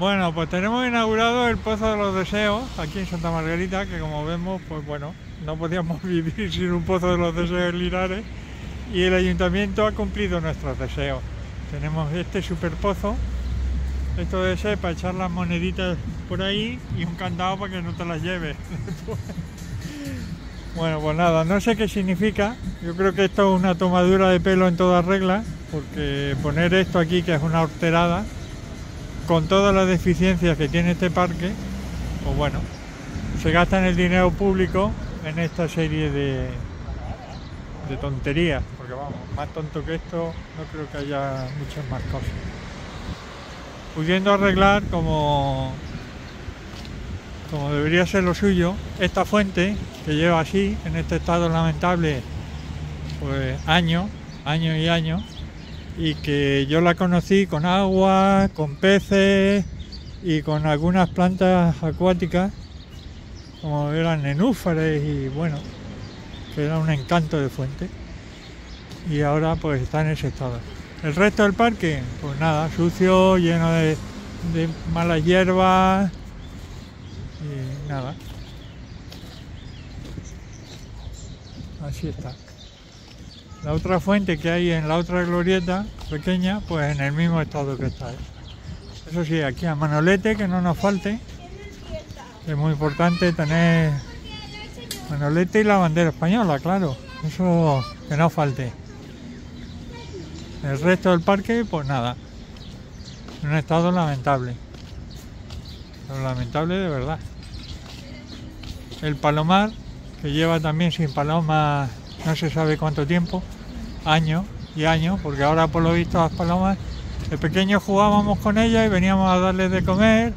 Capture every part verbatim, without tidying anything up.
Bueno, pues tenemos inaugurado el Pozo de los Deseos aquí en Santa Margarita, que como vemos, pues bueno, no podíamos vivir sin un Pozo de los Deseos en Linares, y el ayuntamiento ha cumplido nuestros deseos. Tenemos este superpozo, esto de ser para echar las moneditas por ahí y un candado para que no te las lleves. Bueno, pues nada, no sé qué significa, yo creo que esto es una tomadura de pelo en toda regla, porque poner esto aquí, que es una horterada, con todas las deficiencias que tiene este parque, pues bueno, se gastan el dinero público en esta serie de, de tonterías, porque vamos, más tonto que esto no creo que haya muchas más cosas. Pudiendo arreglar como, como debería ser lo suyo, esta fuente que lleva así, en este estado lamentable, pues años, años y años, y que yo la conocí con agua, con peces y con algunas plantas acuáticas, como eran nenúfares y bueno, que era un encanto de fuente, y ahora pues está en ese estado. El resto del parque, pues nada, sucio, lleno de, de malas hierbas y nada. Así está. La otra fuente que hay en la otra glorieta pequeña, pues en el mismo estado que está esta. Eso sí, aquí a manolete, que no nos falte. Es muy importante tener manolete y la bandera española, claro. Eso que no falte. El resto del parque, pues nada. En un estado lamentable. Pero lamentable de verdad. El palomar, que lleva también sin palomas no se sabe cuánto tiempo, años y años, porque ahora por lo visto las palomas, de pequeños jugábamos con ellas y veníamos a darles de comer,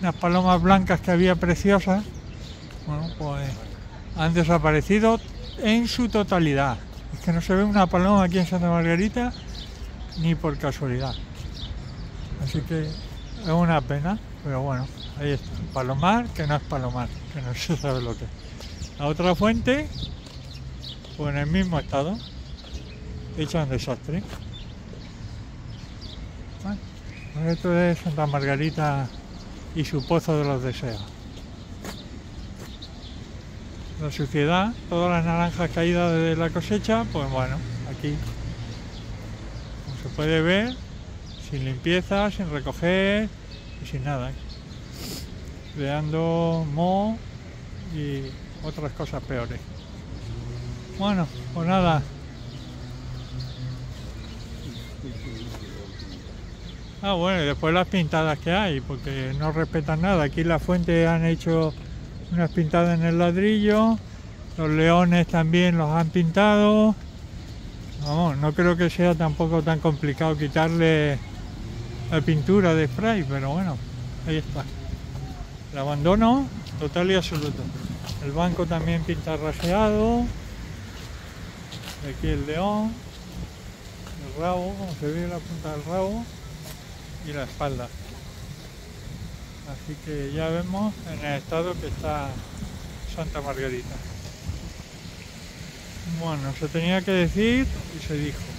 unas palomas blancas que había preciosas, bueno, pues han desaparecido en su totalidad. Es que no se ve una paloma aquí en Santa Margarita ni por casualidad. Así que es una pena, pero bueno, ahí está, palomar que no es palomar, que no se sabe lo que es. La otra fuente, pues en el mismo estado, hecha un desastre. Bueno, esto es Santa Margarita y su Pozo de los Deseos. La suciedad, todas las naranjas caídas de la cosecha, pues bueno, aquí, como se puede ver, sin limpieza, sin recoger y sin nada, creando moho y otras cosas peores. Bueno, pues nada. Ah, bueno, y después las pintadas que hay, porque no respetan nada. Aquí las fuentes han hecho unas pintadas en el ladrillo, los leones también los han pintado. Vamos, no creo que sea tampoco tan complicado quitarle la pintura de spray, pero bueno, ahí está. El abandono total y absoluto. El banco también pintarraseado. Aquí el león, el rabo, como se ve la punta del rabo, y la espalda. Así que ya vemos en el estado que está Santa Margarita. Bueno, se tenía que decir y se dijo.